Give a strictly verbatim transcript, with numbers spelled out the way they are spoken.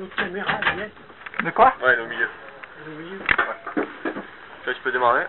nos caméras, yes. De quoi? Ouais, elle est au milieu. Elle est au milieu. Ouais. Tu vois, tu peux démarrer.